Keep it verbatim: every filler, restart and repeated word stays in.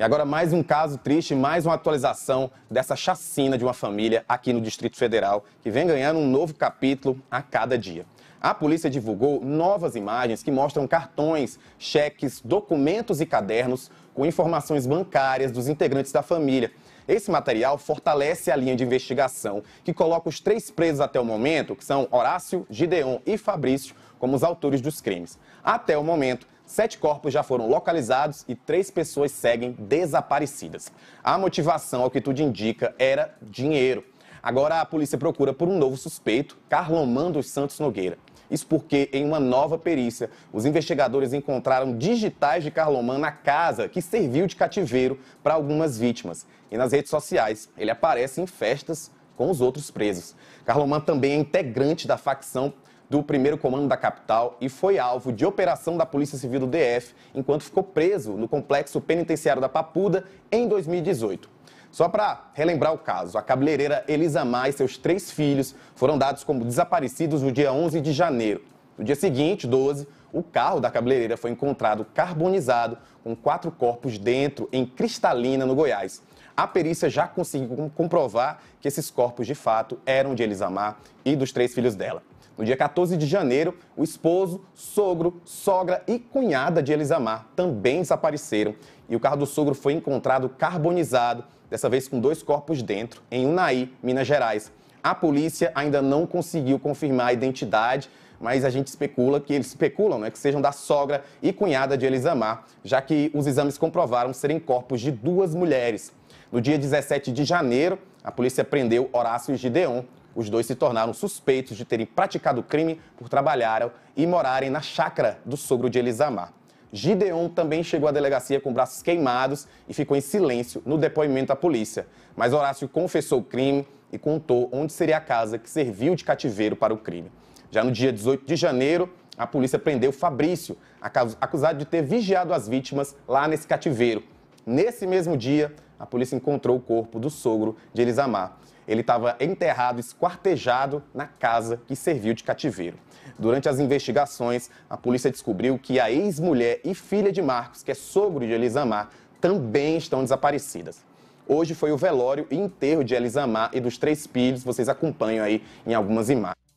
E agora mais um caso triste, mais uma atualização dessa chacina de uma família aqui no Distrito Federal, que vem ganhando um novo capítulo a cada dia. A polícia divulgou novas imagens que mostram cartões, cheques, documentos e cadernos com informações bancárias dos integrantes da família. Esse material fortalece a linha de investigação, que coloca os três presos até o momento, que são Horácio, Gideon e Fabrício, como os autores dos crimes. Até o momento, sete corpos já foram localizados e três pessoas seguem desaparecidas. A motivação, ao que tudo indica, era dinheiro. Agora a polícia procura por um novo suspeito, Carloman dos Santos Nogueira. Isso porque, em uma nova perícia, os investigadores encontraram digitais de Carloman na casa que serviu de cativeiro para algumas vítimas. E nas redes sociais, ele aparece em festas com os outros presos. Carloman também é integrante da facção do Primeiro Comando da Capital e foi alvo de operação da Polícia Civil do D F enquanto ficou preso no Complexo Penitenciário da Papuda em dois mil e dezoito. Só para relembrar o caso, a cabeleireira Elisamar e seus três filhos foram dados como desaparecidos no dia onze de janeiro. No dia seguinte, doze, o carro da cabeleireira foi encontrado carbonizado com quatro corpos dentro em Cristalina, no Goiás. A perícia já conseguiu comprovar que esses corpos, de fato, eram de Elisamar e dos três filhos dela. No dia quatorze de janeiro, o esposo, sogro, sogra e cunhada de Elisamar também desapareceram. E o carro do sogro foi encontrado carbonizado, dessa vez com dois corpos dentro, em Unaí, Minas Gerais. A polícia ainda não conseguiu confirmar a identidade, mas a gente especula que eles especulam, né, que sejam da sogra e cunhada de Elisamar, já que os exames comprovaram serem corpos de duas mulheres. No dia dezessete de janeiro, a polícia prendeu Horácio e Gideon. Os dois se tornaram suspeitos de terem praticado o crime por trabalharem e morarem na chácara do sogro de Elisamar. Gideon também chegou à delegacia com braços queimados e ficou em silêncio no depoimento à polícia. Mas Horácio confessou o crime e contou onde seria a casa que serviu de cativeiro para o crime. Já no dia dezoito de janeiro, a polícia prendeu Fabrício, acusado de ter vigiado as vítimas lá nesse cativeiro. Nesse mesmo dia, a polícia encontrou o corpo do sogro de Elisamar. Ele estava enterrado, esquartejado na casa que serviu de cativeiro. Durante as investigações, a polícia descobriu que a ex-mulher e filha de Marcos, que é sogro de Elisamar, também estão desaparecidas. Hoje foi o velório e enterro de Elisamar e dos três filhos, vocês acompanham aí em algumas imagens.